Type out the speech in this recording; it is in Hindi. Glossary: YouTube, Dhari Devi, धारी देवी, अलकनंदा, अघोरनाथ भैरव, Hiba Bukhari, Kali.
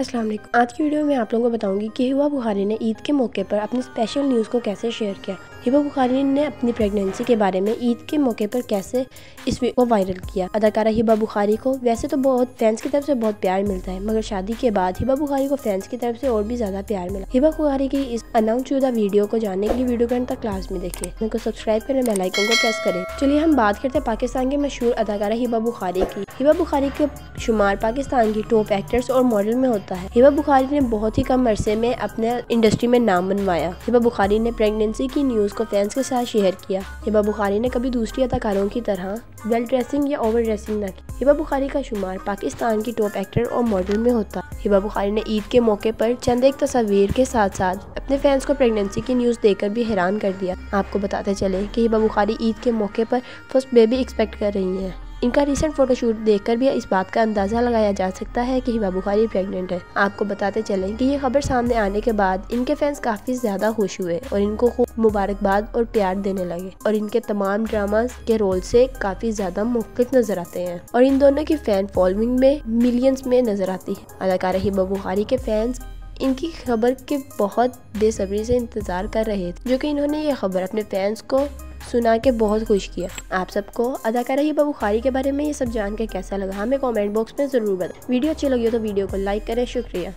अस्सलाम वालेकुम। आज की वीडियो में आप लोगों को बताऊंगी कि हिबा बुखारी ने ईद के मौके पर अपनी स्पेशल न्यूज़ को कैसे शेयर किया। हिबा बुखारी ने अपनी प्रेगनेंसी के बारे में ईद के मौके पर कैसे इस वीडियो को वायरल किया। अदाकारा हिबा बुखारी को वैसे तो बहुत फैंस की तरफ से बहुत प्यार मिलता है, मगर शादी के बाद हिबा बुखारी को फैंस की तरफ से और भी ज्यादा प्यार मिला। हिबा बुखारी की इस अनाउंस शुदा वीडियो को जानने के लिए वीडियो के अंत तक क्लास में देखें। उनको सब्सक्राइब करें, बेल आइकन को प्रेस करें। चलिए हम बात करते हैं पाकिस्तान के मशहूर अदाकारा हिबा बुखारी की। हिबा बुखारी के शुमार पाकिस्तान की टॉप एक्टर्स और मॉडल में होता है। हिबा बुखारी ने बहुत ही कम अरसे में अपने इंडस्ट्री में नाम बनवाया। हिबा बुखारी ने प्रेगनेंसी की न्यूज़ को फैंस के साथ शेयर किया। हिबा बुखारी ने कभी दूसरी अदाकारों की तरह वेल ड्रेसिंग या ओवर ड्रेसिंग न की। हिबा बुखारी का शुमार पाकिस्तान की टॉप एक्टर और मॉडल में होता है। हिबा बुखारी ने ईद के मौके पर चंद एक तस्वीर के साथ साथ अपने फैंस को प्रेगनेंसी की न्यूज़ देकर भी हैरान कर दिया। आपको बताते चले कि हिबा बुखारी ईद के मौके पर फर्स्ट बेबी एक्सपेक्ट कर रही हैं। इनका रिसेंट फोटोशूट देखकर भी इस बात का अंदाजा लगाया जा सकता है कि हिबा बुखारी प्रेग्नेंट है। आपको बताते चलें कि ये खबर सामने आने के बाद इनके फैंस काफी ज्यादा खुश हुए और इनको खूब मुबारकबाद और प्यार देने लगे और इनके तमाम ड्रामा के रोल से काफी ज्यादा मुख्तलिफ नजर आते हैं और इन दोनों की फैन फॉलोइंग में मिलियंस में नजर आती है। अदाकारा हिबा बुखारी के फैंस इनकी खबर के बहुत बेसब्री से इंतजार कर रहे थे, जो कि इन्होंने ये खबर अपने फैंस को सुना के बहुत खुश किया। आप सबको अदाकारा हिबा बुखारी के बारे में ये सब जान के कैसा लगा हमें कमेंट बॉक्स में जरूर बताएं। वीडियो अच्छी लगी हो तो वीडियो को लाइक करें। शुक्रिया।